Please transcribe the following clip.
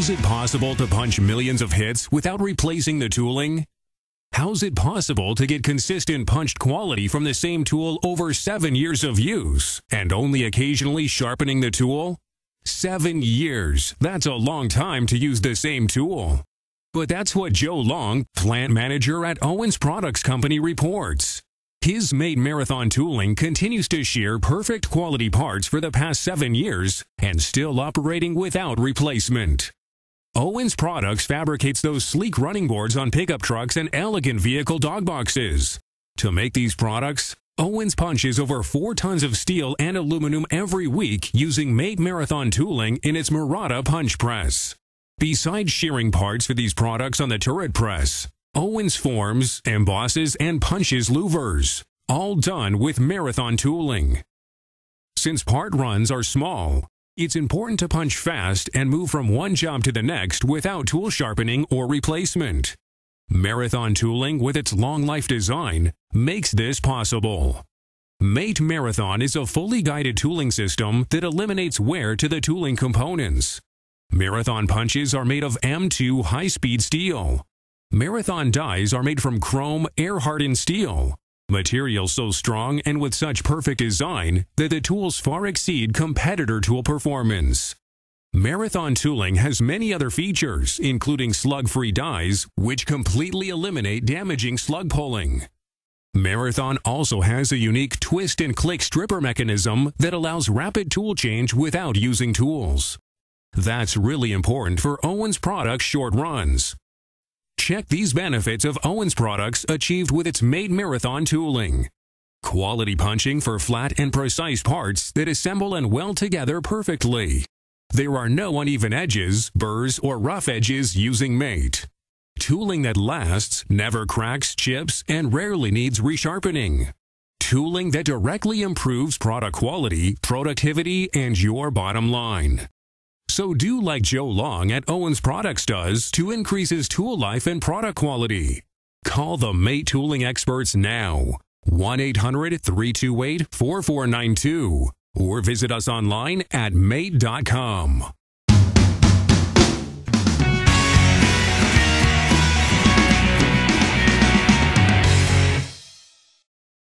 How's it possible to punch millions of hits without replacing the tooling? How's it possible to get consistent punched quality from the same tool over 7 years of use and only occasionally sharpening the tool? 7 years, that's a long time to use the same tool. But that's what Joe Long, plant manager at Owens Products Company, reports. His Mate Marathon tooling continues to shear perfect quality parts for the past 7 years and still operating without replacement. Owens Products fabricates those sleek running boards on pickup trucks and elegant vehicle dog boxes. To make these products, Owens punches over 4 tons of steel and aluminum every week using Mate Marathon tooling in its Murata punch press. Besides shearing parts for these products on the turret press, Owens forms, embosses, and punches louvers, all done with Marathon tooling. Since part runs are small, it's important to punch fast and move from one job to the next without tool sharpening or replacement. Marathon tooling, with its long-life design, makes this possible. Mate Marathon is a fully guided tooling system that eliminates wear to the tooling components. Marathon punches are made of M2 high-speed steel. Marathon dies are made from chrome, air-hardened steel, material so strong and with such perfect design that the tools far exceed competitor tool performance. Marathon tooling has many other features, including slug-free dies, which completely eliminate damaging slug pulling. Marathon also has a unique twist-and-click stripper mechanism that allows rapid tool change without using tools. That's really important for Owens Products short runs. Check these benefits of Owens Products achieved with its Mate Marathon tooling. Quality punching for flat and precise parts that assemble and weld together perfectly. There are no uneven edges, burrs, or rough edges using Mate. Tooling that lasts, never cracks, chips, and rarely needs resharpening. Tooling that directly improves product quality, productivity, and your bottom line. So do like Joe Long at Owens Products does to increase his tool life and product quality. Call the Mate Tooling experts now, 1-800-328-4492, or visit us online at mate.com.